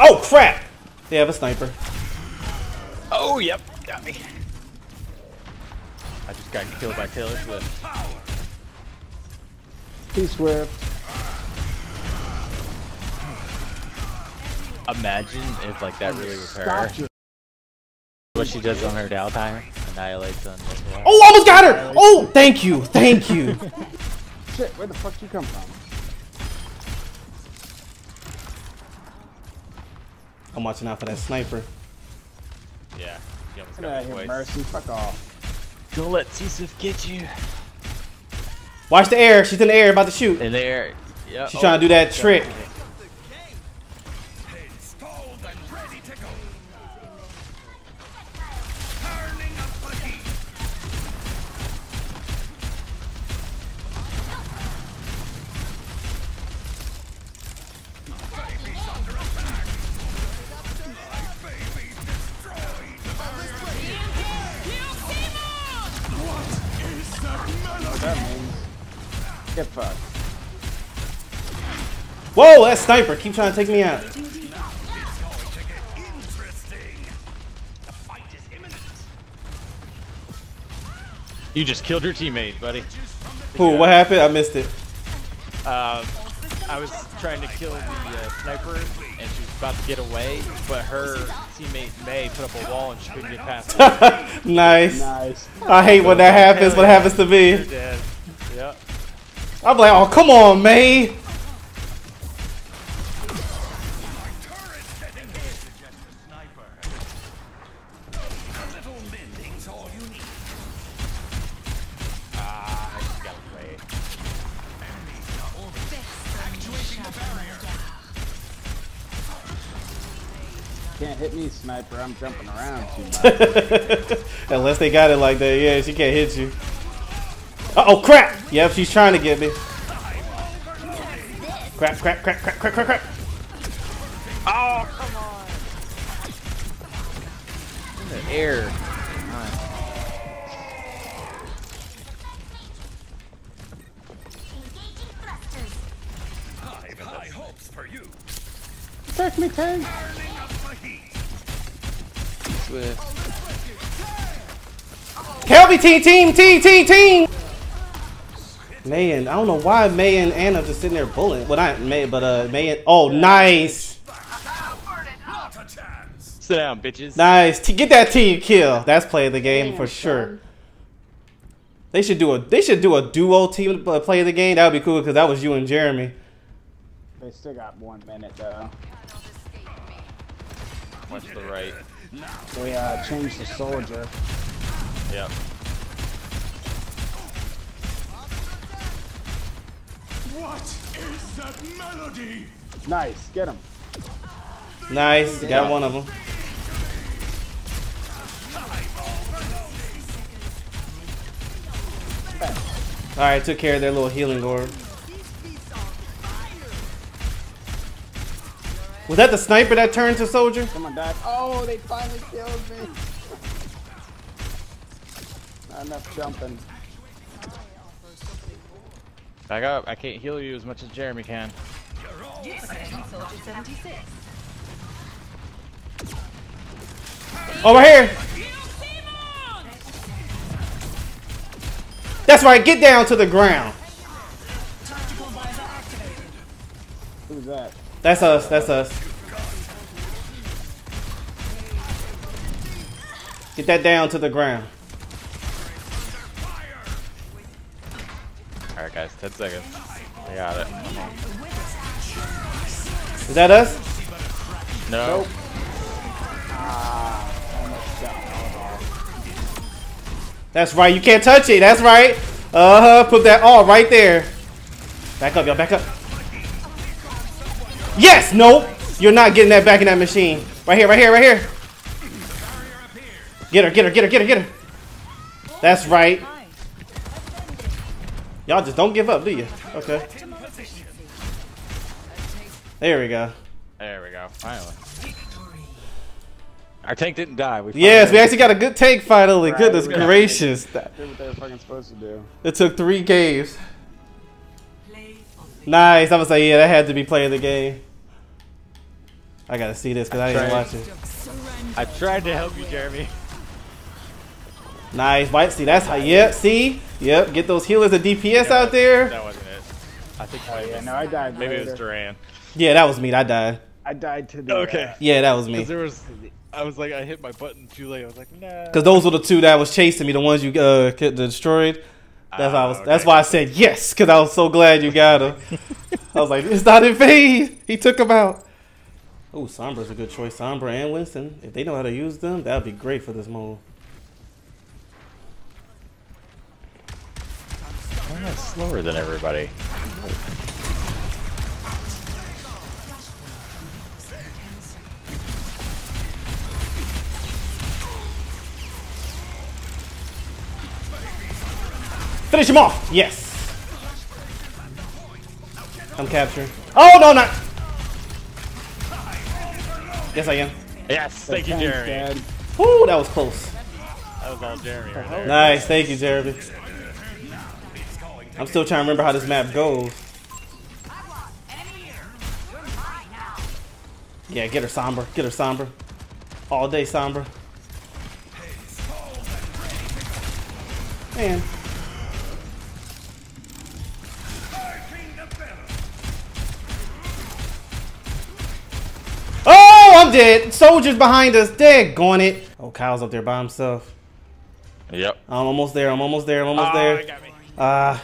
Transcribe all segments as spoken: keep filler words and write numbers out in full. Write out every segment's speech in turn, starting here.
Oh, crap! They have a sniper. Oh, yep. Got me. I just got killed by Taylor Swift. He's Swift. Imagine if, like, that really was her. What she does on her downtime. Annihilates on this one. Oh, almost got her! Oh, thank you, thank you. Shit, where the fuck did you come from? I'm watching out for that sniper. Yeah, he almost got me twice. Mercy, fuck off. Don't let T-Sif get you. Watch the air. She's in the air, about to shoot. In the air. Yeah. She's oh, trying to do that trick. It. Get fucked. Whoa, that sniper keep trying to take me out. You just killed your teammate, buddy. Who? What happened? I missed it. Um, I was trying to kill the uh, sniper, and she was about to get away, but her teammate May put up a wall, and she couldn't get past it. Nice. Nice. I hate when that happens. What happens to me? You're dead. Yep. I'm like, oh, come on, May. Can't hit me, sniper. I'm jumping around too much. Unless they got it like that, yeah, she can't hit you. Uh oh, crap! Yep, she's trying to get me. Crap, crap, crap, crap, crap, crap, crap. Oh, come on. In the air. Come on. High hopes for you. Protect me, Tank. Help me, team, team, team, team, team. May and I don't know why May and Anna just sitting there bullying. Well, not May, but uh, May and oh, nice. Sit down, bitches. Nice. T get that team kill. That's playing the game for sure. They should do a they should do a duo team play of the game. That would be cool because that was you and Jeremy. They still got one minute though. Watch the right. We uh changed the soldier. Yep. What is that melody? Nice, get him. Nice, got yeah. one of them. All right, took care of their little healing orb. Was that the sniper that turned to soldier? Someone died. Oh, they finally killed me. Not enough jumping. Back up! I can't heal you as much as Jeremy can. Over here! That's right. Get down to the ground. Who's that? That's us. That's us. Get that down to the ground. Alright guys, ten seconds. We got it. Is that us? No. Nope. That's right, you can't touch it, that's right. Uh-huh, put that all right there. Back up, y'all, back up. Yes, no! You're not getting that back in that machine. Right here, right here, right here. Get her, get her, get her, get her, get her. That's right. Y'all just don't give up, do you? Okay. There we go. There we go. Finally. Our tank didn't die. We yes, we actually got a good tank finally. Right, goodness gracious. Did what they were fucking supposed to do. It took three games. Nice. I was like, yeah, that had to be playing the game. I gotta see this because I didn't watch it. I tried to help you, Jeremy. Nice, White. See, that's how. Yep, see? Yep, get those healers and D P S yeah, out there. That wasn't it. I think oh, yeah, no, I died. Maybe later. It was Duran. Yeah, that was me. I died. I died to the. Okay. Uh, yeah, that was me. There was, I was like, I hit my button too late. I was like, nah. Because those were the two that was chasing me, the ones you uh, destroyed. That's, uh, I was, okay. That's why I said yes, because I was so glad you got him. I was like, it's not in vain. He took him out. Oh, Sombra's a good choice. Sombra and Winston. If they know how to use them, that would be great for this move. I'm not slower than everybody. Finish him off! Yes! I'm captured. Oh, no, not! Yes, I am. Yes, thank you, Jeremy. Woo, that was close. That was all Jeremy right there. Nice, thank you, Jeremy. I'm still trying to remember how this map goes. Yeah, get her Sombra. Get her Sombra. All day Sombra. Man. Oh, I'm dead. Soldier's behind us. Daggone it. Oh, Kyle's up there by himself. Yep. I'm almost there. I'm almost there. I'm almost oh, there. They got me. Uh,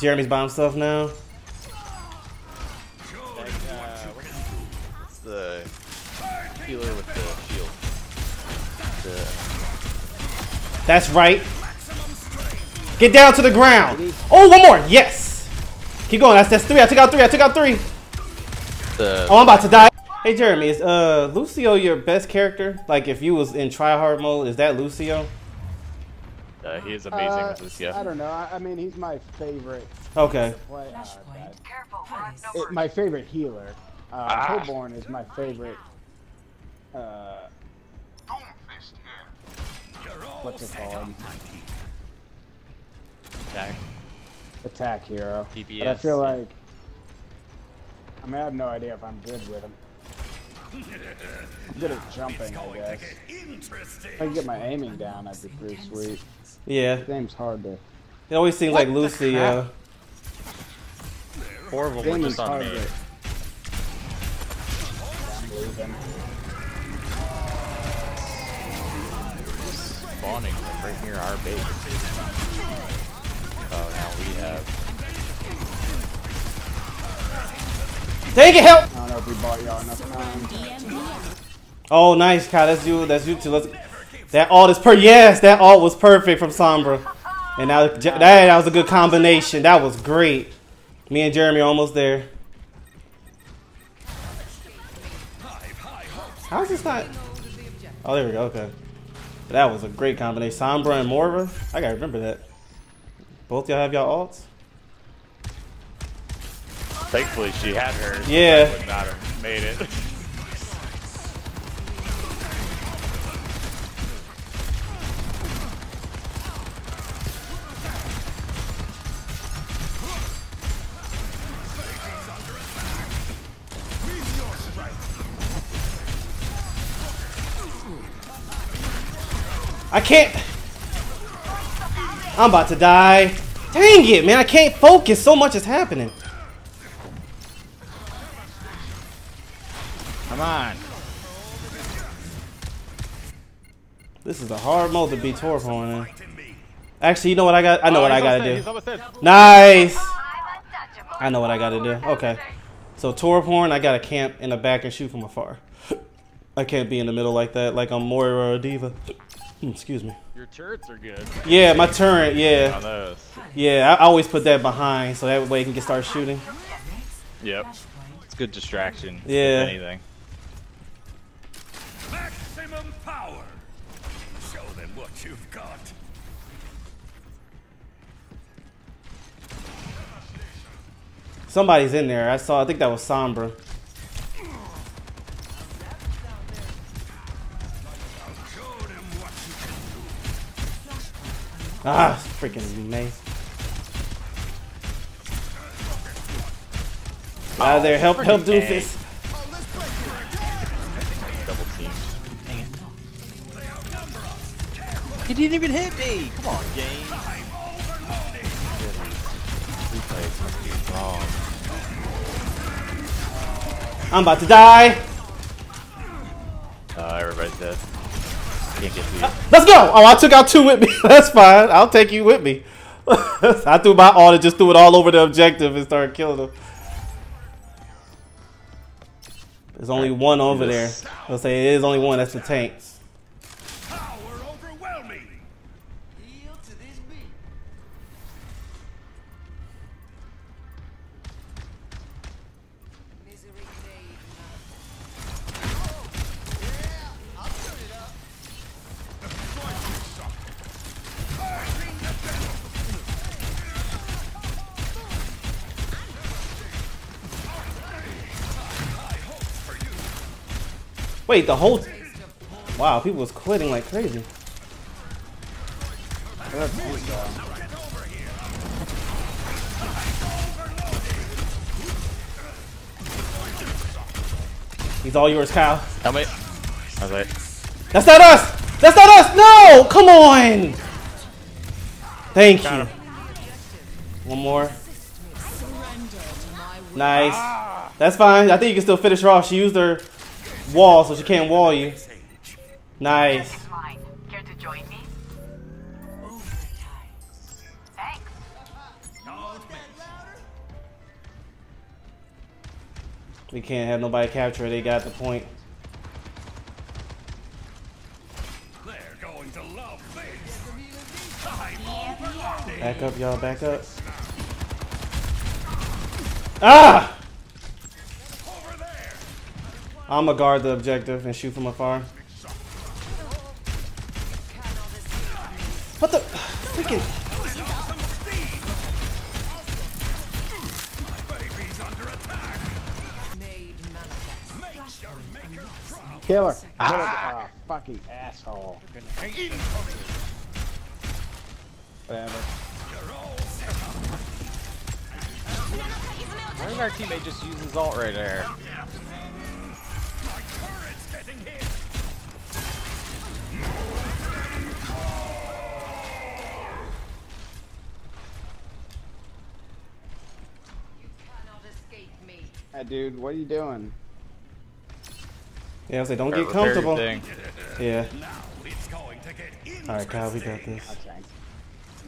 Jeremy's by himself now. Like, uh, what's the healer with the shield? The... That's right. Get down to the ground. Oh, one more. Yes. Keep going. That's, that's three. I took out three. I took out three. The... Oh, I'm about to die. Hey, Jeremy, is uh, Lucio your best character? Like, if you was in tryhard mode, is that Lucio? Uh, he is amazing uh, with Lucio. I don't know. I, I mean, he's my favorite. Okay. Play, uh, it, my favorite healer. Uh, ah. Torbjörn is my favorite. Uh, what's it called? Attack. Attack hero. D P S. But I feel like. I mean, I have no idea if I'm good with him. I'm good at jumping, I guess. If I can get my aiming down, that'd be pretty sweet. Yeah. This game's hard to... It always seems what like Lucio. Horrible when it's on me. Spawning right near our base. Oh, now we have... Take it, help! We bought y'all enough time. Oh, nice, Kyle. That's you. That's you too. Let's, that alt is per. Yes, that alt was perfect from Sombra, and now that, that that was a good combination. That was great. Me and Jeremy are almost there. How's this not? Oh, there we go. Okay, that was a great combination. Sombra and Moira. I gotta remember that. Both y'all have y'all alts. Thankfully, she had her. Yeah. Would not have made it. I can't. I'm about to die. Dang it, man! I can't focus. So much is happening. Come on. This is a hard mode to be Torbjörn in. Actually, you know what I got? I know oh, what I gotta in. do. Nice. I know what I gotta do. Okay. So Torbjörn, I gotta camp in the back and shoot from afar. I can't be in the middle like that, like I'm Moira or a diva. Excuse me. Your turrets are good. Yeah, my turret. Yeah. Yeah, I always put that behind so that way you can get start shooting. Yep. It's good distraction. Yeah. If anything. Maximum power. Show them what you've got. Somebody's in there. I saw. I think that was Sombra. Ah, freaking maze. Out of there! Help! Help, Doofus! didn't even hit me! Come on, game! Replays must be wrong. I'm about to die! Uh, everybody's dead. Can't get to you. Uh, let's go! Oh, I took out two with me. That's fine. I'll take you with me. I threw my auto, just threw it all over the objective and started killing them. There's only one over there. I'll say it is only one. That's the tanks. Power overwhelming. Yield to this beat. Misery fade. Oh, yeah, I'll turn it up. The Wait, the whole... Wow, people was quitting like crazy. That's He's all yours, Kyle. Help me. All right. That's not us! That's not us! No! Come on! Thank you. One more. Nice. That's fine. I think you can still finish her off. She used her... wall, so she can't wall you. Nice. Care to join me? Thanks. We can't have nobody capture it. They got the point. They're going to love things. Back up, y'all. Back up. Ah! I'ma guard the objective and shoot from afar. What the freaking? Kill her! Ah. Oh, fucking asshole! Whatever. Why did our teammate just use his ult right there? Hey, dude, what are you doing? Yeah, I was like, don't get comfortable. Yeah. Alright, Kyle, we got this. I'm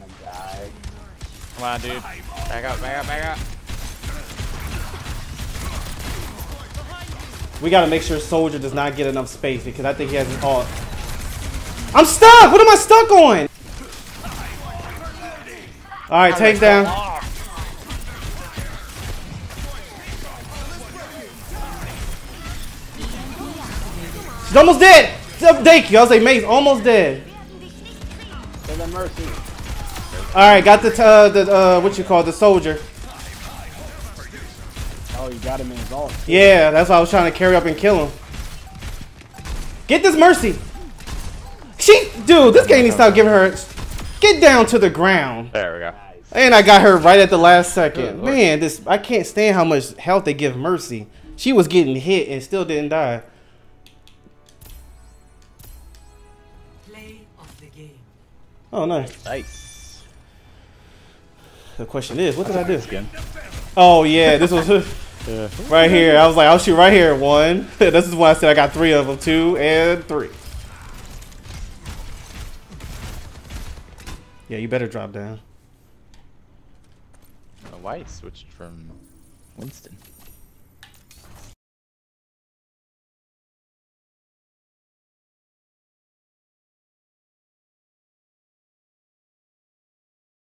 gonna die. Come on, dude. Back up, back up, back up. We gotta make sure Soldier does not get enough space because I think he has an ult. I'm stuck! What am I stuck on? Alright, take down. She's almost dead! Thank you. I was like, Mate's almost dead. Alright, got the, uh, the uh, what you call the soldier. Oh, you got him in his ult. Yeah, that's why I was trying to carry up and kill him. Get this Mercy! She, dude, this game needs to stop giving her. Get down to the ground. There we go. And I got her right at the last second. Man, this I can't stand how much health they give Mercy. She was getting hit and still didn't die. Oh, nice. Nice. The question is, what did I do? Again? Oh, yeah, this was yeah. Right here. I was like, I'll shoot right here. One. This is why I said I got three of them. Two and three. Yeah, you better drop down. Why switched from Winston?